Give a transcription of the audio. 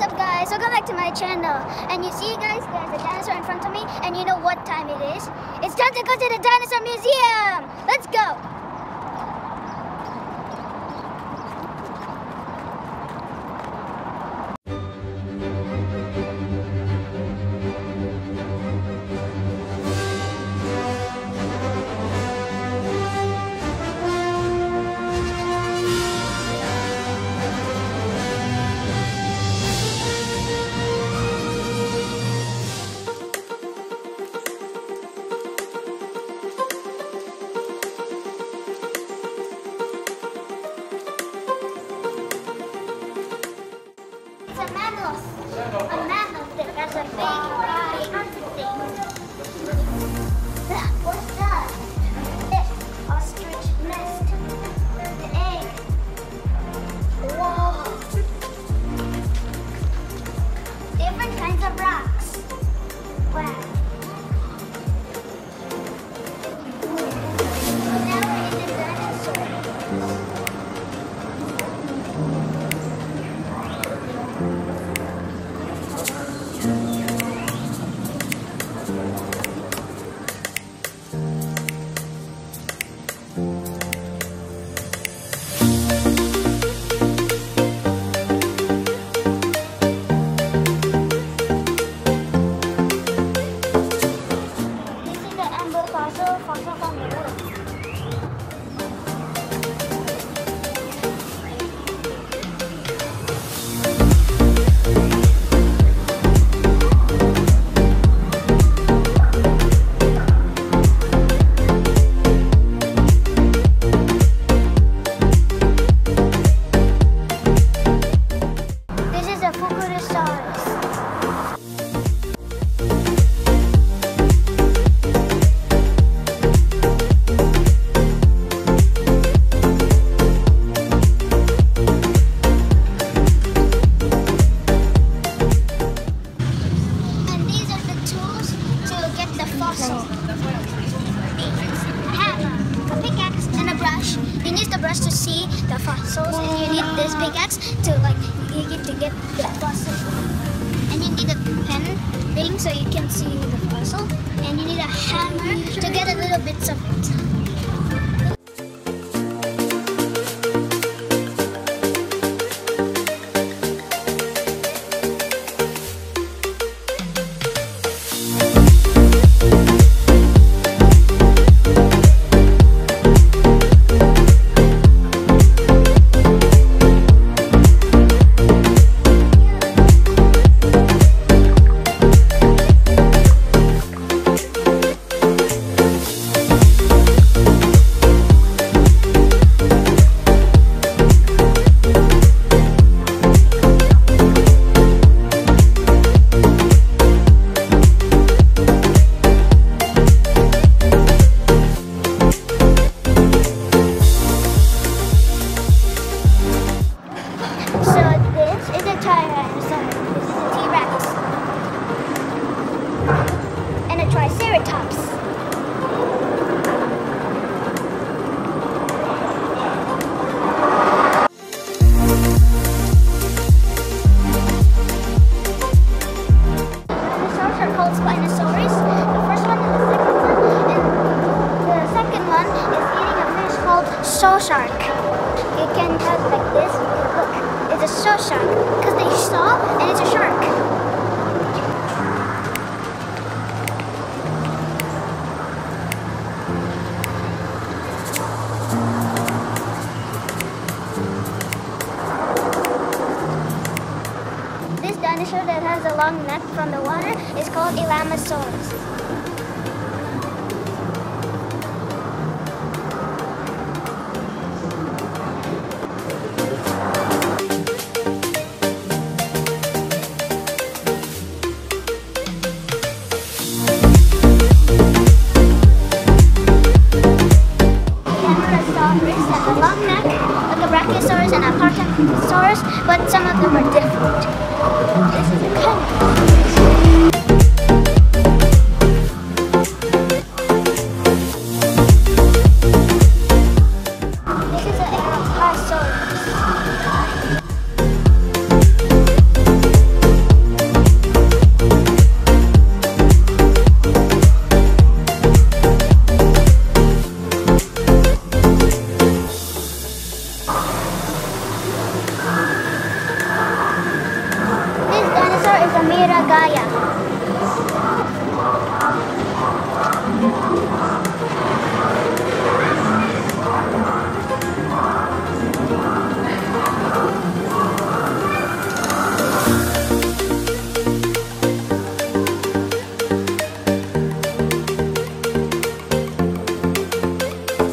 What's up, guys? Welcome back to my channel. And you see, guys, there's a dinosaur in front of me, and you know what time it is. It's time to go to the dinosaur museum. Let's go. A mammoth that has a big body thing. What's that? This ostrich nest. The egg. Whoa. Different kinds of rocks. Wow. So you can see the fossil, and you need a hammer to get a little bits of it. Dinosaur that has a long neck from the water is called Elasmosaurus. Camarasaurus has a long neck, like a brachiosaurus and a parkasaurus, but some of them are different. This is a kind of... This is an Elasmosaurus. Miragaya.